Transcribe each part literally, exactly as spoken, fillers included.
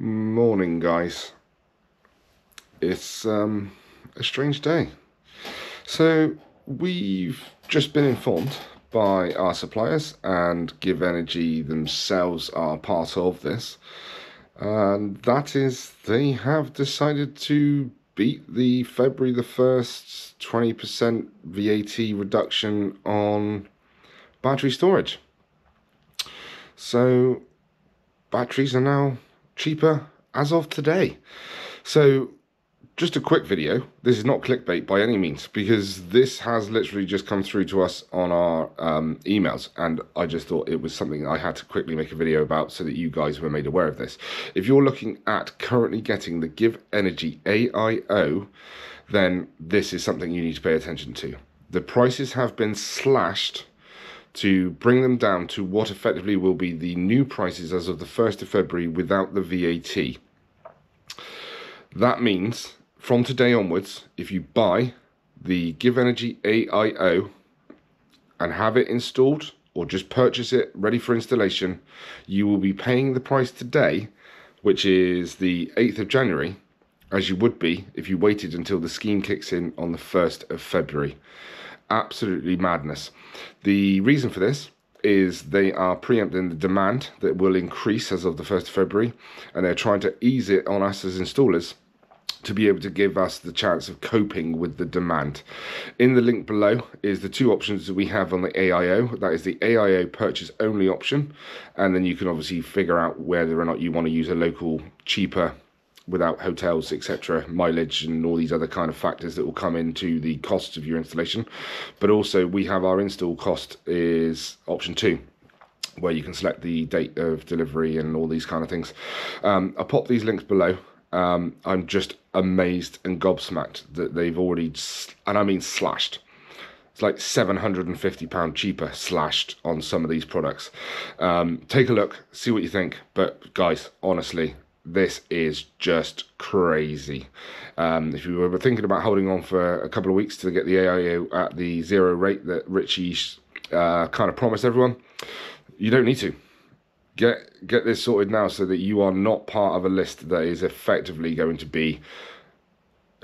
Morning, guys. It's um, a strange day. So we've just been informed by our suppliers, and GivEnergy themselves are part of this, and that is they have decided to beat the February the first twenty percent V A T reduction on battery storage. So batteries are now cheaper as of today. So just a quick video. This is not clickbait by any means, because this has literally just come through to us on our um, emails, and I just thought it was something I had to quickly make a video about so that you guys were made aware of this. If you're looking at currently getting the GivEnergy A I O, then this is something you need to pay attention to. The prices have been slashed to bring them down to what effectively will be the new prices as of the first of February without the V A T. That means from today onwards, if you buy the GivEnergy A I O and have it installed, or just purchase it ready for installation, you will be paying the price today, which is the eighth of January, as you would be if you waited until the scheme kicks in on the first of February. Absolutely madness. The reason for this is they are preempting the demand that will increase as of the first of February, and they're trying to ease it on us as installers to be able to give us the chance of coping with the demand. In the link below is the two options that we have on the A I O. That is the A I O purchase only option, and then you can obviously figure out whether or not you want to use a local cheaper without hotels, et cetera, mileage and all these other kind of factors that will come into the cost of your installation. But also we have our install cost is option two, where you can select the date of delivery and all these kind of things. Um, I'll pop these links below. Um, I'm just amazed and gobsmacked that they've already, and I mean slashed, it's like seven hundred and fifty pounds cheaper slashed on some of these products. Um, take a look, see what you think. But guys, honestly, this is just crazy. Um, if you were thinking about holding on for a couple of weeks to get the A I O at the zero rate that Richie uh, kind of promised everyone, you don't need to. Get, get this sorted now so that you are not part of a list that is effectively going to be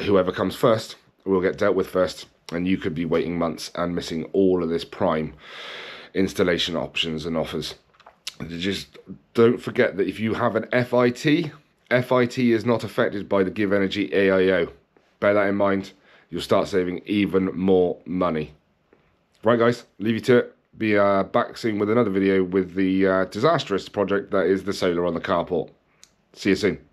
whoever comes first will get dealt with first, and you could be waiting months and missing all of this prime installation options and offers. Just don't forget that if you have an F I T, F I T is not affected by the GivEnergy A I O. Bear that in mind. You'll start saving even more money. Right, guys, leave you to it. Be uh, back soon with another video with the uh, disastrous project that is the solar on the carport. See you soon.